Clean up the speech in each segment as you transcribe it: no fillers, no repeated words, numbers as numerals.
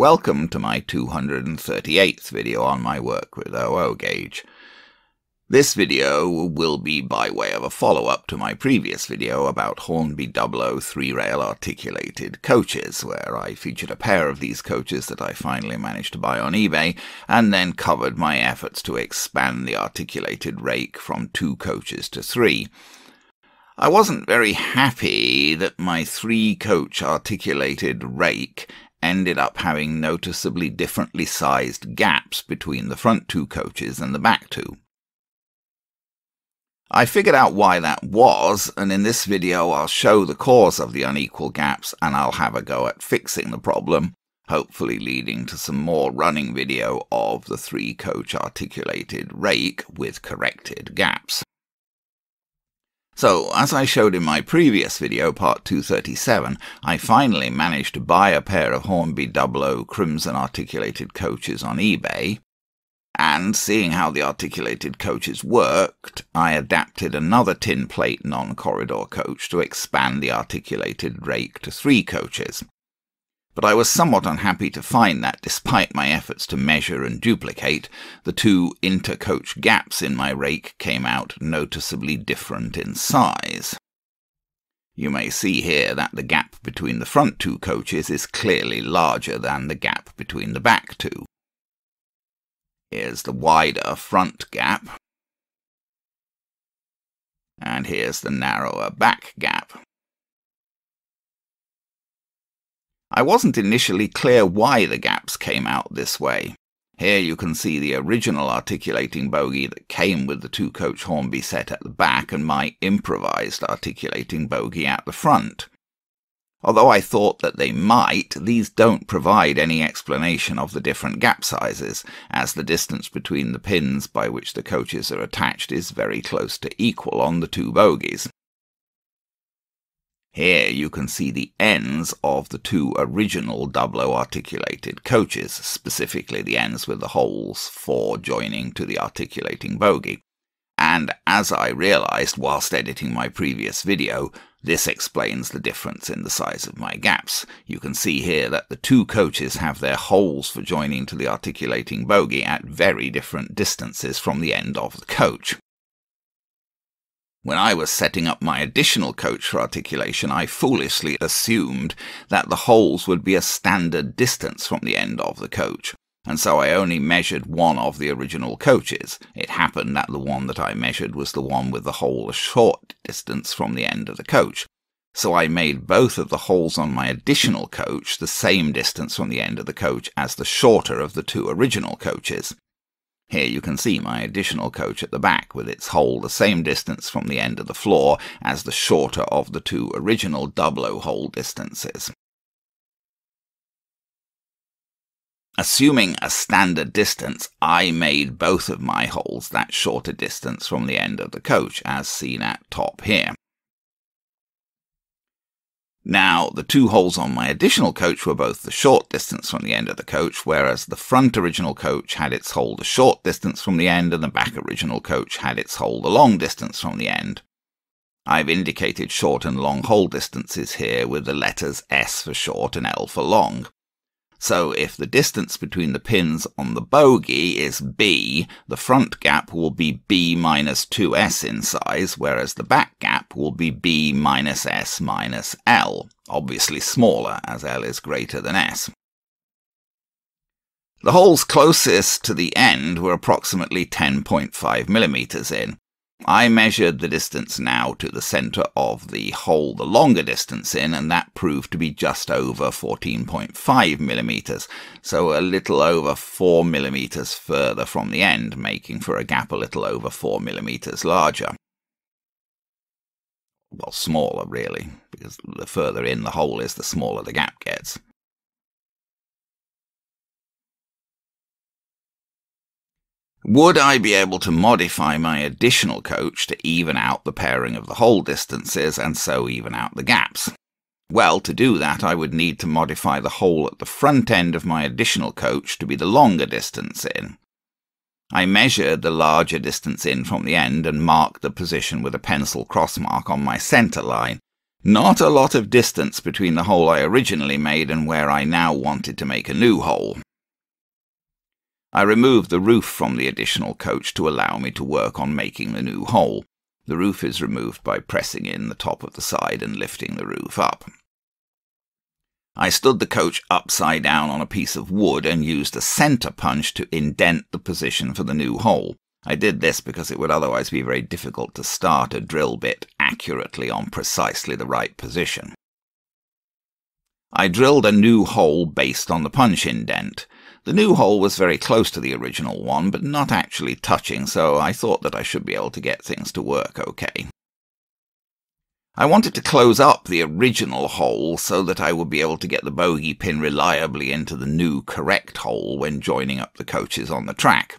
Welcome to my 238th video on my work with OO Gauge. This video will be by way of a follow-up to my previous video about Hornby Dublo 3-rail articulated coaches, where I featured a pair of these coaches that I finally managed to buy on eBay, and then covered my efforts to expand the articulated rake from 2 coaches to 3. I wasn't very happy that my 3-coach articulated rake ended up having noticeably differently sized gaps between the front 2 coaches and the back 2. I figured out why that was, and in this video I'll show the cause of the unequal gaps and I'll have a go at fixing the problem, hopefully leading to some more running video of the 3-coach articulated rake with corrected gaps. So, as I showed in my previous video, part 237, I finally managed to buy a pair of Hornby Dublo Crimson articulated coaches on eBay, and seeing how the articulated coaches worked, I adapted another tin plate non-corridor coach to expand the articulated rake to 3 coaches. But I was somewhat unhappy to find that, despite my efforts to measure and duplicate, the 2 intercoach gaps in my rake came out noticeably different in size. You may see here that the gap between the front 2 coaches is clearly larger than the gap between the back 2. Here's the wider front gap, and here's the narrower back gap. I wasn't initially clear why the gaps came out this way. Here you can see the original articulating bogie that came with the 2-coach Hornby set at the back and my improvised articulating bogie at the front. Although I thought that they might, these don't provide any explanation of the different gap sizes, as the distance between the pins by which the coaches are attached is very close to equal on the 2 bogies. Here you can see the ends of the 2 original Dublo articulated coaches, specifically the ends with the holes for joining to the articulating bogie. And as I realized whilst editing my previous video, this explains the difference in the size of my gaps. You can see here that the 2 coaches have their holes for joining to the articulating bogie at very different distances from the end of the coach. When I was setting up my additional coach for articulation, I foolishly assumed that the holes would be a standard distance from the end of the coach, and so I only measured one of the original coaches. It happened that the one that I measured was the one with the hole a short distance from the end of the coach, so I made both of the holes on my additional coach the same distance from the end of the coach as the shorter of the 2 original coaches. Here you can see my additional coach at the back with its hole the same distance from the end of the floor as the shorter of the 2 original Dublo hole distances. Assuming a standard distance, I made both of my holes that shorter distance from the end of the coach, as seen at top here. Now, the 2 holes on my additional coach were both the short distance from the end of the coach, whereas the front original coach had its hole the short distance from the end and the back original coach had its hole the long distance from the end. I've indicated short and long hole distances here with the letters S for short and L for long. So if the distance between the pins on the bogie is B, the front gap will be B minus 2S in size, whereas the back gap will be B minus S minus L, obviously smaller as L is greater than S. The holes closest to the end were approximately 10.5 millimeters in. I measured the distance now to the center of the hole the longer distance in, and that proved to be just over 14.5 millimeters, so a little over 4 millimeters further from the end, making for a gap a little over 4 millimeters larger. Well, smaller really, because the further in the hole is, the smaller the gap gets. Would I be able to modify my additional coach to even out the pairing of the hole distances and so even out the gaps? Well, to do that I would need to modify the hole at the front end of my additional coach to be the longer distance in. I measured the larger distance in from the end and marked the position with a pencil cross mark on my center line, Not a lot of distance between the hole I originally made and where I now wanted to make a new hole. I removed the roof from the additional coach to allow me to work on making the new hole. The roof is removed by pressing in the top of the side and lifting the roof up. I stood the coach upside down on a piece of wood and used a centre punch to indent the position for the new hole. I did this because it would otherwise be very difficult to start a drill bit accurately on precisely the right position. I drilled a new hole based on the punch indent. The new hole was very close to the original one, but not actually touching, so I thought that I should be able to get things to work okay. I wanted to close up the original hole so that I would be able to get the bogey pin reliably into the new correct hole when joining up the coaches on the track.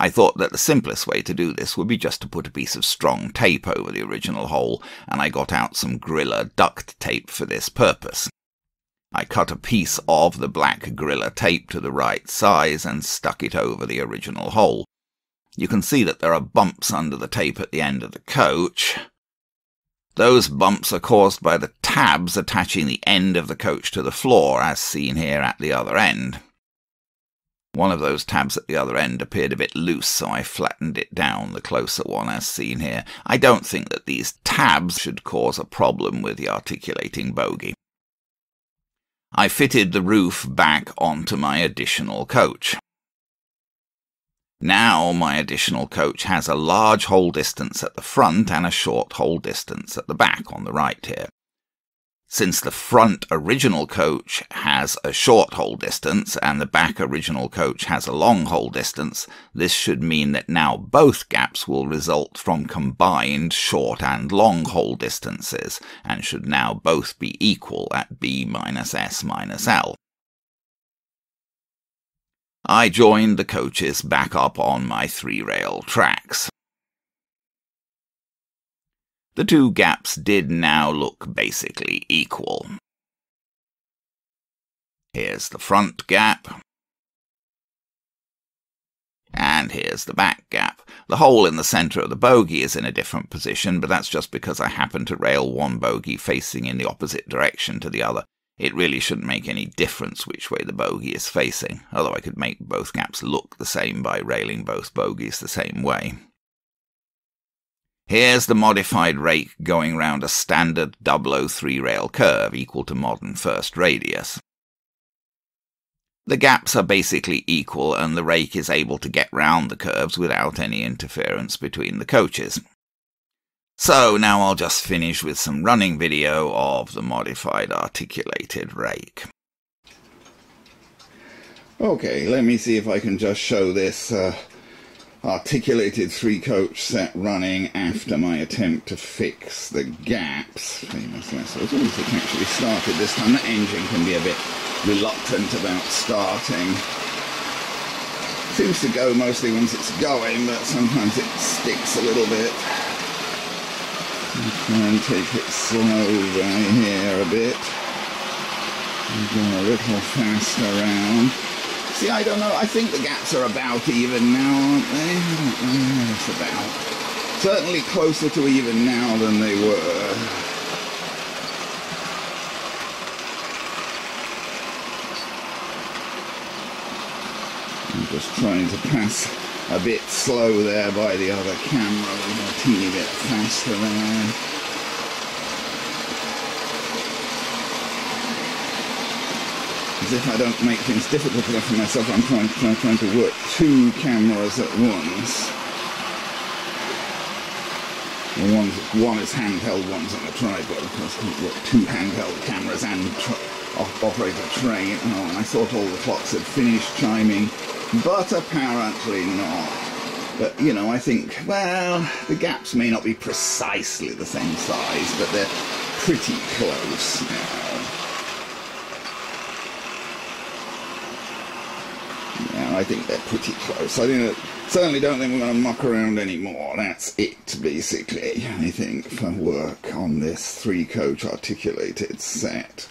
I thought that the simplest way to do this would be just to put a piece of strong tape over the original hole, and I got out some Gorilla duct tape for this purpose. I cut a piece of the black Gorilla tape to the right size and stuck it over the original hole. You can see that there are bumps under the tape at the end of the coach. Those bumps are caused by the tabs attaching the end of the coach to the floor, as seen here at the other end. One of those tabs at the other end appeared a bit loose, so I flattened it down, the closer one, as seen here. I don't think that these tabs should cause a problem with the articulating bogey. I fitted the roof back onto my additional coach. Now my additional coach has a large hole distance at the front and a short hole distance at the back on the right here. Since the front original coach has a short hole distance and the back original coach has a long hole distance, this should mean that now both gaps will result from combined short and long hole distances and should now both be equal at B minus S minus L. I joined the coaches back up on my three-rail tracks. The two gaps did now look basically equal. Here's the front gap. And here's the back gap. The hole in the centre of the bogey is in a different position, but that's just because I happen to rail one bogey facing in the opposite direction to the other. It really shouldn't make any difference which way the bogey is facing, although I could make both gaps look the same by railing both bogeys the same way. Here's the modified rake going round a standard OO3 rail curve equal to modern first radius. The gaps are basically equal and the rake is able to get round the curves without any interference between the coaches. So now I'll just finish with some running video of the modified articulated rake. Okay, let me see if I can just show this articulated three-coach set running after my attempt to fix the gaps. Famous last words. At least it actually started this time. The engine can be a bit reluctant about starting. Seems to go mostly once it's going, but sometimes it sticks a little bit. Try and take it slow down here a bit. Go a little faster around. See, I don't know, I think the gaps are about even now, aren't they? It's about. Certainly closer to even now than they were. I'm just trying to pass a bit slow there by the other camera, a teeny bit faster there. As if I don't make things difficult enough for myself, I'm trying to work two cameras at once. One is handheld, one's on a tripod. Of course, I work two handheld cameras and operate a train. Oh, and I thought all the clocks had finished chiming, but apparently not. But, you know, I think, well, the gaps may not be precisely the same size, but they're pretty close now. I think they're pretty close. Certainly don't think we're going to muck around anymore. That's it, basically, I think, for work on this three-coach articulated set.